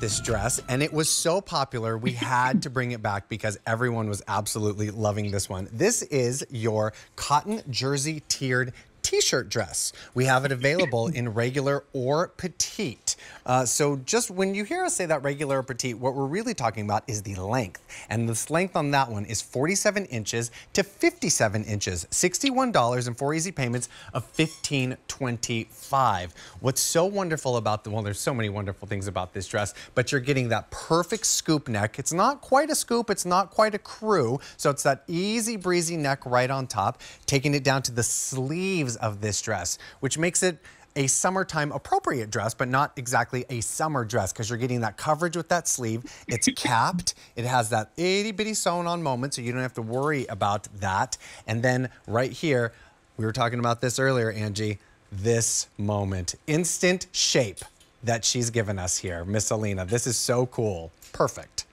this dress, and it was so popular we had to bring it back because everyone was absolutely loving this one. This is your cotton jersey tiered t-shirt dress. We have it available in regular or petite. So just when you hear us say that regular or petite, what we're really talking about is the length. And this length on that one is 47 inches to 57 inches, $61 and 4 easy payments of $15.25. What's so wonderful about the, well, there's so many wonderful things about this dress, but you're getting that perfect scoop neck. It's not quite a scoop, it's not quite a crew. So it's that easy breezy neck right on top, taking it down to the sleeves of this dress, which makes it a summertime appropriate dress, but not exactly a summer dress because you're getting that coverage with that sleeve. It's capped. It has that itty bitty sewn on moment, so you don't have to worry about that. And then right here, we were talking about this earlier, Angie, this moment, instant shape that she's given us here. Miss Alina, this is so cool. Perfect.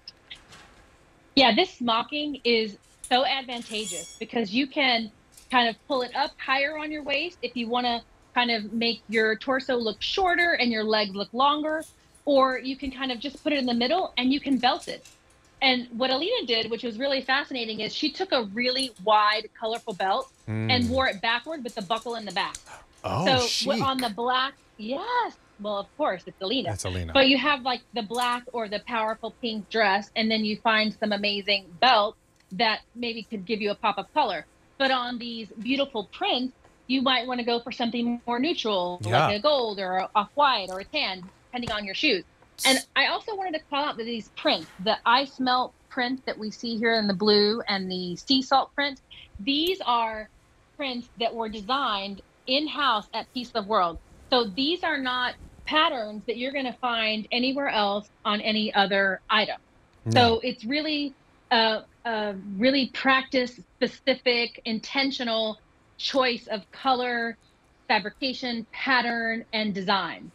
Yeah, this smocking is so advantageous because you can kind of pull it up higher on your waist if you want to kind of make your torso look shorter and your legs look longer, or you can kind of just put it in the middle and you can belt it. And what Alina did, which was really fascinating, is she took a really wide, colorful belt and wore it backward with the buckle in the back. Oh, so chic. On the black, yes. Well, of course, it's Alina. That's Alina. But you have like the black or the powerful pink dress, and then you find some amazing belt that maybe could give you a pop of color. But on these beautiful prints, you might want to go for something more neutral, yeah, like a gold or off-white or a tan, depending on your shoes. And I also wanted to call out that these prints, the Ice Melt print that we see here in the blue and the Sea Salt print, these are prints that were designed in-house at Peace Love World. So these are not patterns that you're going to find anywhere else on any other item. No. So it's really really practice specific, intentional choice of color, fabrication, pattern, and design.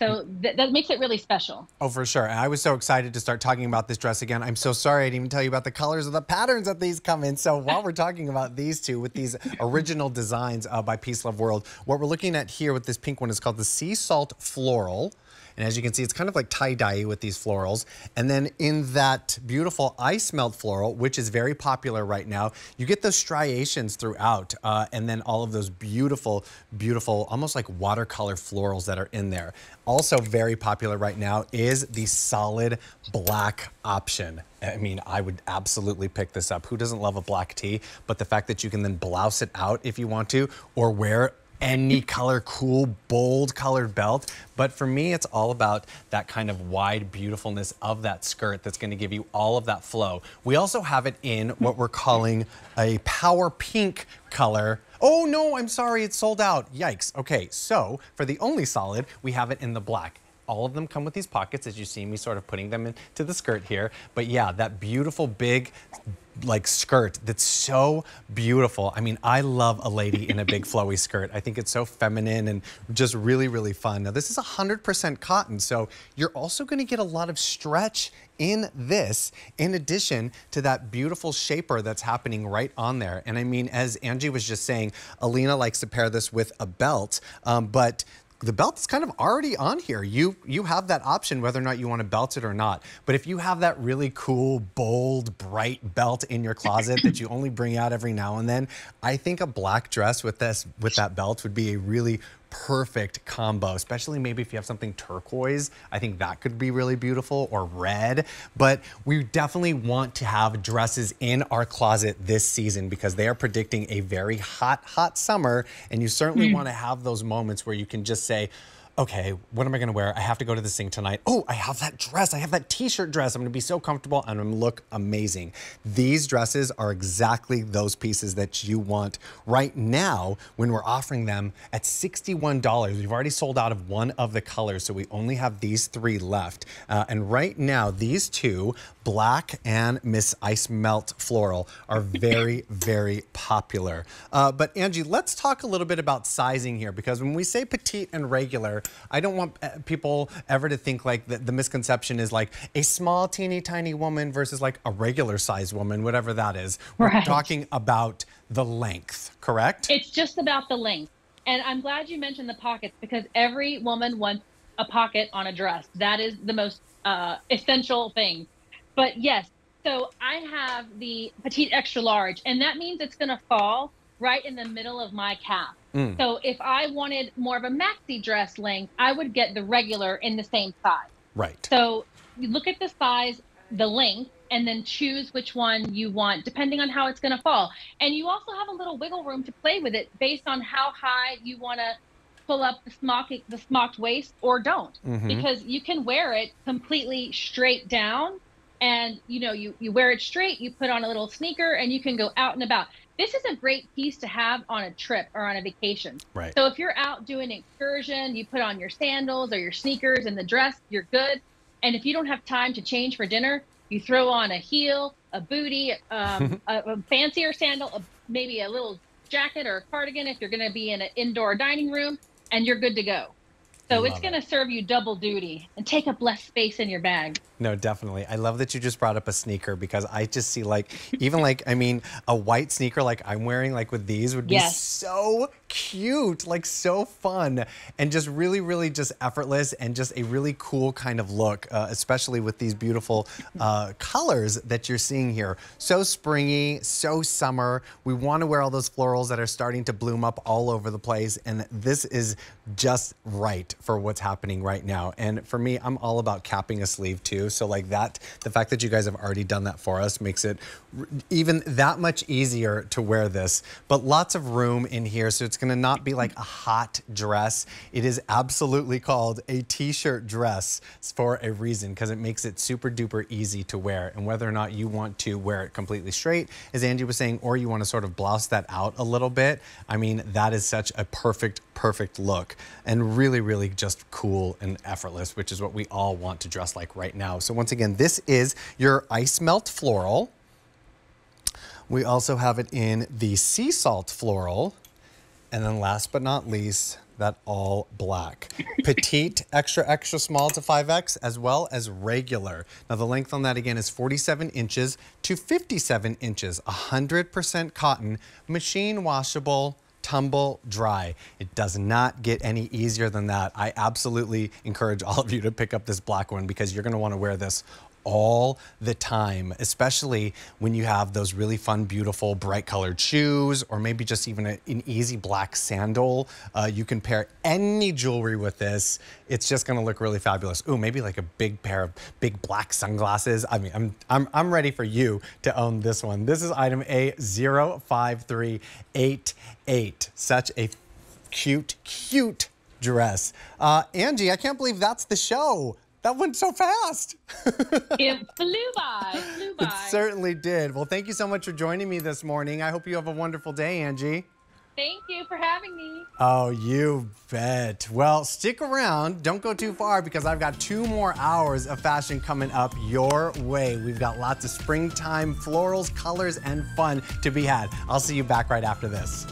So that makes it really special. Oh, for sure. And I was so excited to start talking about this dress again. I'm so sorry I didn't even tell you about the colors of the patterns that these come in. So while we're talking about these two with these original designs by Peace Love World, what we're looking at here with this pink one is called the Sea Salt Floral. And as you can see, it's kind of like tie-dye with these florals. And then in that beautiful Ice Melt Floral, which is very popular right now, you get those striations throughout. And then all of those beautiful, beautiful, almost like watercolor florals that are in there. Also very popular right now is the solid black option. I mean, I would absolutely pick this up. Who doesn't love a black tee? But the fact that you can then blouse it out if you want to, or wear it any color, cool, bold colored belt. But for me, it's all about that kind of wide beautifulness of that skirt that's going to give you all of that flow. We also have it in what we're calling a power pink color. Oh no, I'm sorry, it's sold out. Yikes. Okay, so for the only solid, we have it in the black. All of them come with these pockets, as you see me sort of putting them into the skirt here. But yeah, that beautiful big like skirt that's so beautiful. I mean, I love a lady in a big flowy skirt. I think it's so feminine and just really, really fun. Now this is 100% cotton, so you're also gonna get a lot of stretch in this, in addition to that beautiful shaper that's happening right on there. And I mean, as Angie was just saying, Alina likes to pair this with a belt, but the belt is kind of already on here. You have that option whether or not you want to belt it or not. But if you have that really cool, bold, bright belt in your closet that you only bring out every now and then, I think a black dress with this, with that belt, would be a really perfect combo, especially maybe if you have something turquoise. I think that could be really beautiful, or red. But we definitely want to have dresses in our closet this season because they are predicting a very hot, hot summer. And you certainly want to have those moments where you can just say, okay, what am I gonna wear? I have to go to this thing tonight. Oh, I have that dress, I have that t-shirt dress. I'm gonna be so comfortable and I'm gonna look amazing. These dresses are exactly those pieces that you want right now when we're offering them at $61. We've already sold out of one of the colors, so we only have these three left. And right now, these two, black and Miss Ice Melt Floral, are very, very popular. But Angie, let's talk a little bit about sizing here, because when we say petite and regular, I don't want people ever to think like the misconception is like a small, teeny tiny woman versus like a regular sized woman, whatever that is. Right. We're talking about the length, correct? It's just about the length. And I'm glad you mentioned the pockets, because every woman wants a pocket on a dress. That is the most essential things. But yes, so I have the petite extra large, and that means it's going to fall right in the middle of my calf. Mm. So if I wanted more of a maxi dress length, I would get the regular in the same size. Right. So you look at the size, the length, and then choose which one you want, depending on how it's going to fall. And you also have a little wiggle room to play with it based on how high you want to pull up the smocked waist, or don't. Mm-hmm. Because you can wear it completely straight down, and you know, you wear it straight, you put on a little sneaker, and you can go out and about. This is a great piece to have on a trip or on a vacation. Right. So if you're out doing an excursion, you put on your sandals or your sneakers and the dress, you're good. And if you don't have time to change for dinner, you throw on a heel, a bootie, a fancier sandal, maybe a little jacket or a cardigan if you're going to be in an indoor dining room, and you're good to go. So it's going to serve you double duty and take up less space in your bag. No, definitely. I love that you just brought up a sneaker, because I just see, like, even like, I mean, a white sneaker like I'm wearing, like with these, would be so cute, like so fun, and just really, really just effortless, and just a really cool kind of look, especially with these beautiful colors that you're seeing here. So springy, so summer. We want to wear all those florals that are starting to bloom up all over the place, and this is just right for what's happening right now. And for me, I'm all about capping a sleeve too. So like that, the fact that you guys have already done that for us makes it even that much easier to wear this, but lots of room in here. So it's going to not be like a hot dress. It is absolutely called a t-shirt dress for a reason, because it makes it super duper easy to wear. And whether or not you want to wear it completely straight, as Angie was saying, or you want to sort of blouse that out a little bit, I mean, that is such a perfect, perfect look, and really, really just cool and effortless, which is what we all want to dress like right now. So once again, this is your Ice Melt Floral. We also have it in the Sea Salt Floral. And then last but not least, that all black. Petite, extra, extra small to 5X, as well as regular. Now the length on that again is 47 inches to 57 inches, 100% cotton, machine washable, tumble dry. It does not get any easier than that. I absolutely encourage all of you to pick up this black one, because you're gonna wanna wear this all the time, especially when you have those really fun, beautiful, bright colored shoes, or maybe just even an easy black sandal. You can pair any jewelry with this. It's just gonna look really fabulous. Ooh, maybe like a big pair of big black sunglasses. I mean, I'm ready for you to own this one. This is item A05388. Such a cute, cute dress. Angie, I can't believe that's the show. That went so fast. It flew by, flew by. It certainly did. Well, thank you so much for joining me this morning. I hope you have a wonderful day, Angie. Thank you for having me. Oh, you bet. Well, stick around. Don't go too far, because I've got 2 more hours of fashion coming up your way. We've got lots of springtime florals, colors, and fun to be had. I'll see you back right after this.